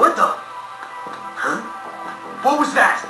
What the? Huh? What was that?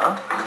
Huh?